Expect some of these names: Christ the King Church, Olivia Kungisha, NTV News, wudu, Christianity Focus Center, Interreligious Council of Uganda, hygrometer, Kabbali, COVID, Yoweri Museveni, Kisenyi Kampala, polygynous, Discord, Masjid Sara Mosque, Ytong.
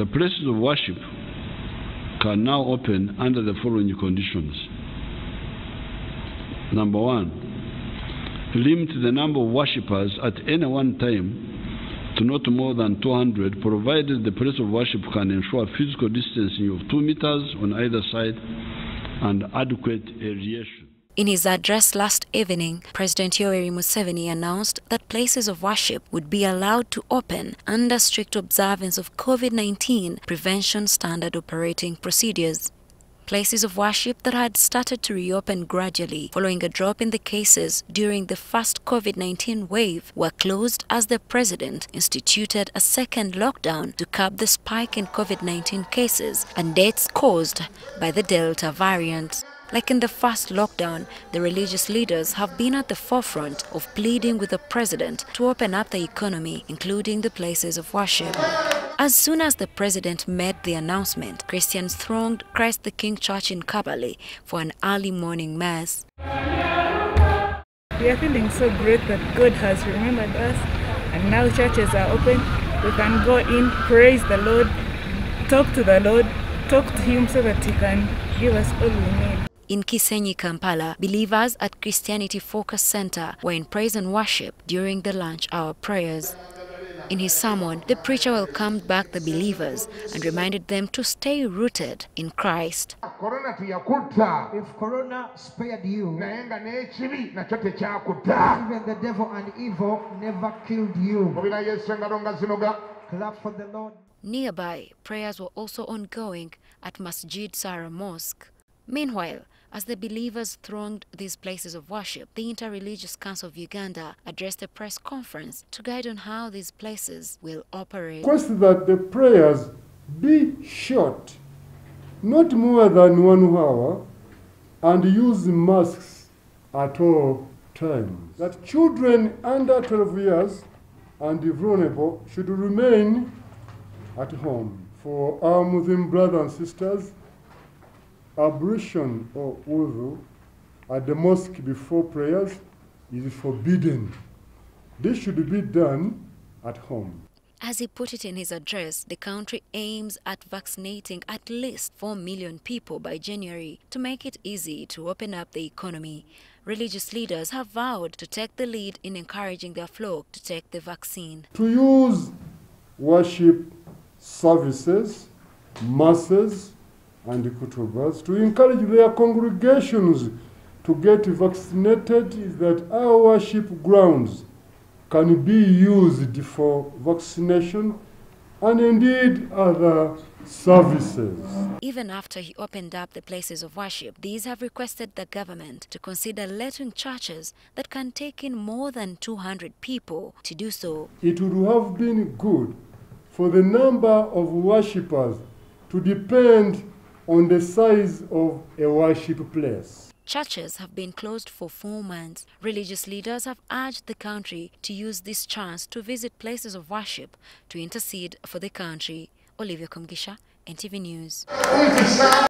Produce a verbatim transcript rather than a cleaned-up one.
The places of worship can now open under the following conditions. Number one, limit the number of worshippers at any one time to not more than two hundred, provided the place of worship can ensure physical distancing of two meters on either side and adequate aeration. In his address last evening, President Yoweri Museveni announced that places of worship would be allowed to open under strict observance of COVID nineteen prevention standard operating procedures. Places of worship that had started to reopen gradually following a drop in the cases during the first COVID nineteen wave were closed as the president instituted a second lockdown to curb the spike in COVID nineteen cases and deaths caused by the Delta variant. Like in the first lockdown, the religious leaders have been at the forefront of pleading with the president to open up the economy, including the places of worship. As soon as the president made the announcement, Christians thronged Christ the King Church in Kabbali for an early morning mass. We are feeling so great that God has remembered us, and now churches are open. We can go in, praise the Lord, talk to the Lord, talk to Him so that He can give us all we need. In Kisenyi, Kampala, believers at Christianity Focus Center were in praise and worship during the lunch hour prayers. In his sermon, the preacher welcomed back the believers and reminded them to stay rooted in Christ. If Corona spared you, even the devil and evil never killed you. Clap for the Lord. Nearby, prayers were also ongoing at Masjid Sara Mosque. Meanwhile, as the believers thronged these places of worship, the Interreligious Council of Uganda addressed a press conference to guide on how these places will operate. Request that the prayers be short, not more than one hour, and use masks at all times. That children under twelve years and vulnerable should remain at home. For our Muslim brothers and sisters, ablution or wudu at the mosque before prayers is forbidden. This should be done at home. As he put it in his address, the country aims at vaccinating at least four million people by January to make it easy to open up the economy. Religious leaders have vowed to take the lead in encouraging their flock to take the vaccine. To use worship services, masses, and kutubas to encourage their congregations to get vaccinated is that our worship grounds can be used for vaccination and indeed other services. Even after he opened up the places of worship, these have requested the government to consider letting churches that can take in more than two hundred people to do so. It would have been good for the number of worshippers to depend on the size of a worship place. Churches have been closed for four months. Religious leaders have urged the country to use this chance to visit places of worship to intercede for the country. Olivia Kungisha, N T V News.